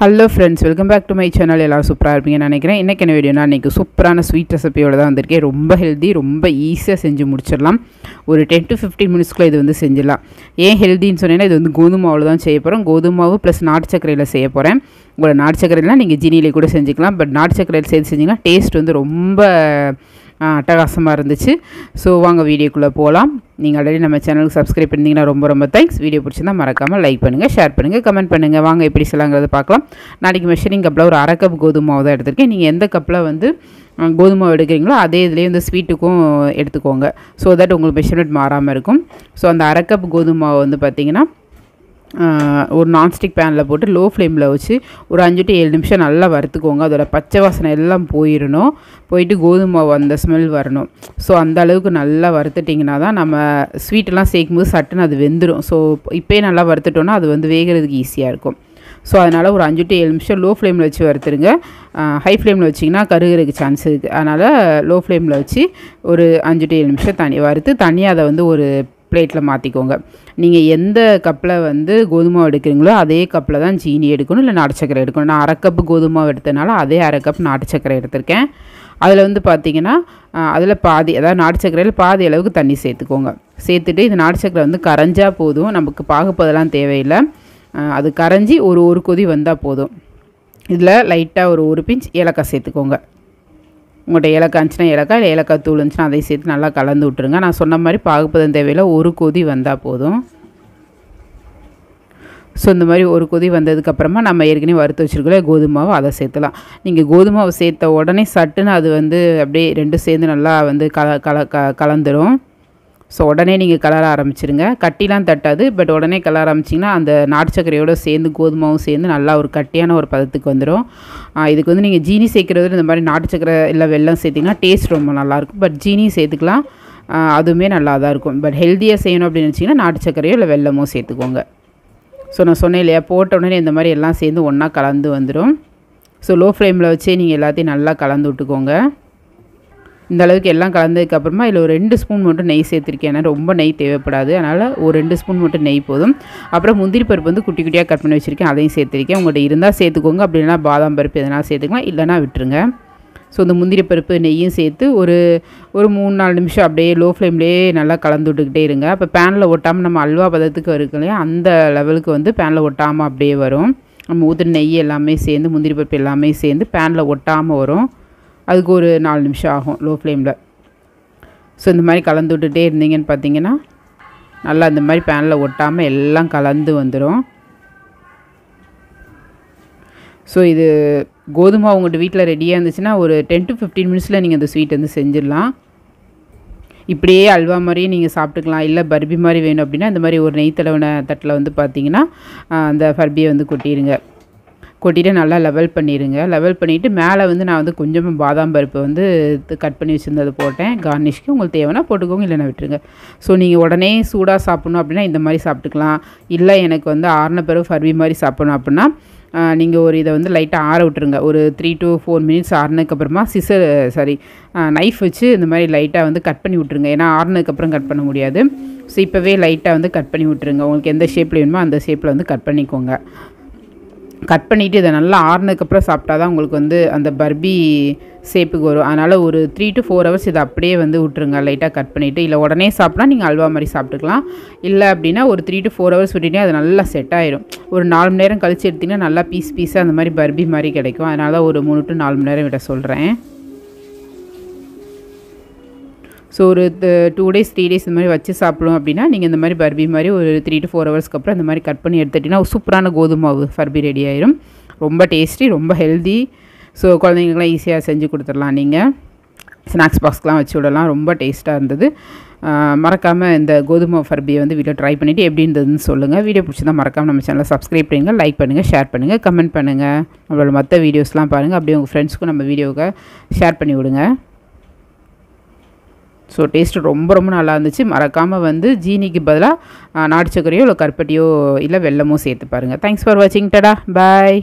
Hello friends, welcome back to my channel. எல்லோரும் சூப்பராக இருப்பீங்கன்னு நினைக்கிறேன். இன்றைக்கி என்ன வீடியோனா, இன்றைக்கி சூப்பரான ஸ்வீட் ரெசிபியோடு தான் வந்திருக்கேன். ரொம்ப ஹெல்தி, ரொம்ப ஈஸியாக செஞ்சு முடிச்சிடலாம். ஒரு 10 to 15 மினிட்ஸ்க்குள்ளே இது வந்து செஞ்சிடலாம். ஏன் ஹெல்தின்னு சொன்னீங்கன்னா, இது வந்து கோதுமாவில் தான் செய்ய போகிறோம். கோதுமாவு ப்ளஸ் நாட்டு சர்க்கரையில் செய்ய போகிறேன். உங்களோட நாட்டு சர்க்கரைலாம் நீங்கள் ஜீனியிலே கூட செஞ்சுக்கலாம். பட் நாட்டு சர்க்கரையில் சேர்த்து செஞ்சிங்கன்னா டேஸ்ட் வந்து ரொம்ப அட்டகாசமாக இருந்துச்சு. ஸோ வாங்க வீடியோக்குள்ளே போகலாம். நீங்கள் ஆல்ரெடி நம்ம சேனலுக்கு சப்ஸ்கிரைப் பண்ணிங்கன்னா ரொம்ப ரொம்ப தேங்க்ஸ். வீடியோ பிடிச்சிருந்தா மறக்காமல் லைக் பண்ணுங்கள், ஷேர் பண்ணுங்கள், கமெண்ட் பண்ணுங்கள். வாங்க எப்படி செய்யலாங்கிறத பார்க்கலாம். நாளைக்கு மெஷரிங் கப்பில் ஒரு அரை கப் கோதுமாவை தான் எடுத்திருக்கேன். நீங்கள் எந்த கப்பில் வந்து கோதுமாவை எடுக்கிறீங்களோ அதே இதிலே வந்து ஸ்வீட்டுக்கும் எடுத்துக்கோங்க. ஸோ தட் உங்களுக்கு மெஷர்மெண்ட் மாறாமல் இருக்கும். ஸோ அந்த அரை கப் கோதுமாவை வந்து பார்த்திங்கன்னா ஒரு நான்ஸ்டிக் பேனில் போட்டு லோ ஃப்ளேமில் வச்சு ஒரு 5 to 7 நிமிஷம் நல்லா வறுத்துக்கோங்க. அதோட பச்சை வாசனை எல்லாம் போயிடணும். போயிட்டு கோதுமாவை அந்த ஸ்மெல் வரணும். ஸோ அந்த அளவுக்கு நல்லா வறுத்துட்டிங்கன்னா தான் நம்ம ஸ்வீட்டெல்லாம் சேர்க்கும் போது சட்டுன்னு அது வெந்துடும். ஸோ இப்போயே நல்லா வறுத்துட்டோன்னா அது வந்து வேகிறதுக்கு ஈஸியாக இருக்கும். ஸோ அதனால் ஒரு 5 to 7 நிமிஷம் லோ ஃப்ளேமில் வச்சு வறுத்துருங்க. ஹை ஃப்ளேமில் வச்சிங்கன்னா கருகிறதுக்கு சான்ஸ் இருக்குது. அதனால் லோ ஃப்ளேமில் வச்சு ஒரு 5 to 7 நிமிஷம் வறுத்து தனியாக அதை வந்து ஒரு பிளேட்டில் மாற்றிக்கோங்க. நீங்கள் எந்த கப்பில் வந்து கோதுமாவை எடுக்கிறீங்களோ அதே கப்பில் தான் ஜீனி எடுக்கணும், இல்லை நாட்டு சர்க்கரை எடுக்கணும். நான் அரை கப்பு கோதுமாவை எடுத்ததுனால அதே அரை கப் நாட்டு சர்க்கரை எடுத்திருக்கேன். அதில் வந்து பார்த்திங்கன்னா அதில் பாதி, அதாவது நாட்டு சர்க்கரையில் பாதி அளவுக்கு தண்ணி சேர்த்துக்கோங்க. சேர்த்துட்டு இந்த நாட்டு சர்க்கரை வந்து கரைஞ்சா போதும். நமக்கு பாகுப்பதெல்லாம் தேவையில்லை. அது கரைஞ்சி ஒரு கொதி வந்தால் போதும். இதில் லைட்டாக ஒரு பிஞ்ச் ஏலக்காய் சேர்த்துக்கோங்க. உங்கள்கிட்ட ஏலக்காய் இருந்துச்சுன்னா ஏலக்காய், இல்லை ஏலக்காய் தூள் இருந்துச்சுன்னா அதை சேர்த்து நல்லா கலந்து விட்டுருங்க. நான் சொன்ன மாதிரி பாகுப்பதம் தேவையில்லை. ஒரு கொதி வந்தால் போதும். ஸோ இந்த மாதிரி ஒரு கொதி வந்ததுக்கப்புறமா நம்ம ஏற்கனவே வறுத்து வச்சுருக்கோம் கோதுமாவை, அதை சேர்த்துலாம். நீங்கள் கோதுமாவை சேர்த்த உடனே சட்டுன்னு அது வந்து அப்படியே ரெண்டும் சேர்ந்து நல்லா வந்து கலந்துடும். ஸோ உடனே நீங்கள் கலர ஆரம்பிச்சிருங்க. கட்டிலாம் தட்டாது. பட் உடனே கலர ஆரம்பிச்சிங்கன்னா அந்த நாட்டு சர்க்கரையோடு சேர்ந்து கோதுமாவும் சேர்ந்து நல்லா ஒரு கட்டியான ஒரு பதத்துக்கு வந்துடும். இதுக்கு வந்து நீங்கள் ஜீனி சேர்க்குறது இந்த மாதிரி நாட்டு சர்க்கரை இல்லை வெல்லம் சேர்த்திங்கன்னா டேஸ்ட் ரொம்ப நல்லாயிருக்கும். பட் ஜீனியும் சேர்த்துக்கலாம், அதுவுமே நல்லா தான் இருக்கும். பட் ஹெல்த்தியாக செய்யணும் அப்படின்னு நினச்சிங்கன்னா நாட்டு சர்க்கரையோ இல்லை வெல்லமோ சேர்த்துக்கோங்க. ஸோ நான் சொன்னேன் இல்லையா, போட்ட உடனே இந்த மாதிரி எல்லாம் சேர்ந்து ஒன்றா கலந்து வந்துடும். ஸோ லோ ஃப்ளேமில் வச்சே நீங்கள் எல்லாத்தையும் நல்லா கலந்து விட்டுக்கோங்க. இந்த அளவுக்கு எல்லாம் கலந்ததுக்கப்புறமா இதில் ஒரு 2 ஸ்பூன் மட்டும் நெய் சேர்த்துருக்கேன். ஏன்னா ரொம்ப நெய் தேவைப்படாது. அதனால் ஒரு 2 ஸ்பூன் மட்டும் நெய் போதும். அப்புறம் முந்திரி பருப்பு வந்து குட்டி குட்டியாக கட் பண்ணி வச்சுருக்கேன், அதையும் சேர்த்துருக்கேன். உங்கள்கிட்ட இருந்தால் சேர்த்துக்கோங்க, அப்படின்னா பாதாம் பருப்பு எதனா சேர்த்துக்கலாம், இல்லைனா விட்டுருங்க. ஸோ இந்த முந்திரி பருப்பு நெய்யும் சேர்த்து ஒரு 3-4 நிமிஷம் அப்படியே லோ ஃப்ளேம்லேயே நல்லா கலந்து விட்டுக்கிட்டே இருங்க. அப்போ பேனில் ஒட்டாமல் நம்ம அல்வா பதத்துக்கு இருக்கு இல்லையா, அந்த லெவலுக்கு வந்து பேனில் ஒட்டாமல் அப்படியே வரும். நம்ம ஊற்றின நெய் எல்லாமே சேர்ந்து முந்திரி பருப்பு எல்லாமே சேர்ந்து பேனில் ஒட்டாமல் வரும். அதுக்கு ஒரு 4 நிமிஷம் ஆகும் லோ ஃப்ளேமில். ஸோ இந்த மாதிரி கலந்து விட்டுட்டே இருந்தீங்கன்னு பார்த்தீங்கன்னா நல்லா இந்த மாதிரி பேனில் ஒட்டாமல் எல்லாம் கலந்து வந்துடும். ஸோ இது கோதுமை உங்கள்கிட்ட வீட்டில் ரெடியாக இருந்துச்சுன்னா ஒரு 10 to 15 மினிட்ஸில் நீங்கள் அந்த ஸ்வீட் வந்து செஞ்சிடலாம். இப்படியே அல்வா மாதிரியே நீங்கள் சாப்பிட்டுக்கலாம். இல்லை பர்பி மாதிரி வேணும் அப்படின்னா இந்த மாதிரி ஒரு நெய் தடவின தட்டில் வந்து பார்த்திங்கன்னா அந்த பர்பியை வந்து கொட்டிடுங்க. கொட்டிட்டு நல்லா லெவல் பண்ணிடுங்க. லெவல் பண்ணிவிட்டு மேலே வந்து நான் வந்து கொஞ்சமாக பாதாம் பருப்பு வந்து கட் பண்ணி வச்சுருந்தது போட்டேன் கார்னிஷ்க்கு. உங்களுக்கு தேவைன்னா போட்டுக்கோங்க, இல்லைன்னா விட்டுருங்க. ஸோ நீங்கள் உடனே சூடாக சாப்பிட்ணும் அப்படின்னா இந்த மாதிரி சாப்பிட்டுக்கலாம். இல்லை எனக்கு வந்து ஆறின பிறகு ஃபர்வி மாதிரி சாப்பிட்ணும் அப்படின்னா நீங்கள் ஒரு இதை வந்து லைட்டாக ஆற விட்டுருங்க. ஒரு 3 to 4 மினிட்ஸ் ஆறினதுக்கப்புறமா நைஃப் வச்சு இந்த மாதிரி லைட்டாக வந்து கட் பண்ணி விட்ருங்க. ஏன்னா ஆறினதுக்கப்புறம் கட் பண்ண முடியாது. ஸோ இப்போவே லைட்டாக வந்து கட் பண்ணி விட்ருங்க. உங்களுக்கு எந்த ஷேப்பில் வேணுமோ அந்த ஷேப்பில் வந்து கட் பண்ணிக்கோங்க. கட் பண்ணிவிட்டு இதை நல்லா ஆறுனதுக்கப்புறம் சாப்பிட்டா தான் உங்களுக்கு வந்து அந்த பர்பி ஷேப்புக்கு வரும். அதனால் ஒரு 3 to 4 hours இதை அப்படியே வந்து விட்ருங்க, லைட்டாக கட் பண்ணிவிட்டு. இல்லை உடனே சாப்பிட்டா நீங்கள் அல்வா மாதிரி சாப்பிட்டுக்கலாம். இல்லை அப்படின்னா ஒரு 3 to 4 hours விட்டுட்டே அது நல்லா செட் ஆயிரும். ஒரு 4 மணி நேரம் கழித்து எடுத்திங்கன்னா நல்லா பீஸாக அந்த மாதிரி பர்பி மாதிரி கிடைக்கும். அதனால தான் ஒரு 3 to 4 மணி நேரம் விட சொல்கிறேன். ஸோ ஒரு 2 days 3 days இந்த மாதிரி வச்சு சாப்பிடும் அப்படின்னா நீங்கள் இந்த மாதிரி பர்பி மாதிரி ஒரு 3 to 4 hours அப்புறம் இந்த மாதிரி கட் பண்ணி எடுத்துட்டிங்கன்னா ஒரு சூப்பரான கோதுமாவு பர்பி ரெடி ஆயிரும். ரொம்ப டேஸ்டி, ரொம்ப ஹெல்தி. ஸோ குழந்தைங்களுக்குலாம் ஈஸியாக செஞ்சு கொடுத்துடலாம். நீங்கள் ஸ்நாக்ஸ் பாக்ஸ்க்கெலாம் வச்சு விடலாம். ரொம்ப டேஸ்ட்டாக இருந்தது. மறக்காமல் இந்த கோதுமா பர்பியை வந்து வீட்டில் ட்ரை பண்ணிவிட்டு எப்படி இருந்ததுன்னு சொல்லுங்கள். வீடியோ பிடிச்சி தான் மறக்காமல் நம்ம சேனலை சப்ஸ்கிரைப் பண்ணுங்கள், லைக் பண்ணுங்கள், ஷேர் பண்ணுங்கள், கமெண்ட் பண்ணுங்கள். நம்மளோட மற்ற வீடியோஸ்லாம் பாருங்கள். அப்படியே உங்கள் ஃப்ரெண்ட்ஸ்க்கும் நம்ம வீடியோவை ஷேர் பண்ணி விடுங்க. ஸோ டேஸ்ட்டு ரொம்ப ரொம்ப நல்லா இருந்துச்சு. மறக்காமல் வந்து ஜீனிக்கு பதிலாக நாட்டு சர்க்கரையோ இல்லை கருப்பட்டியோ இல்லை வெல்லமோ சேர்த்து பாருங்கள். தேங்க்ஸ் ஃபார் வாட்சிங். டடா, பாய்.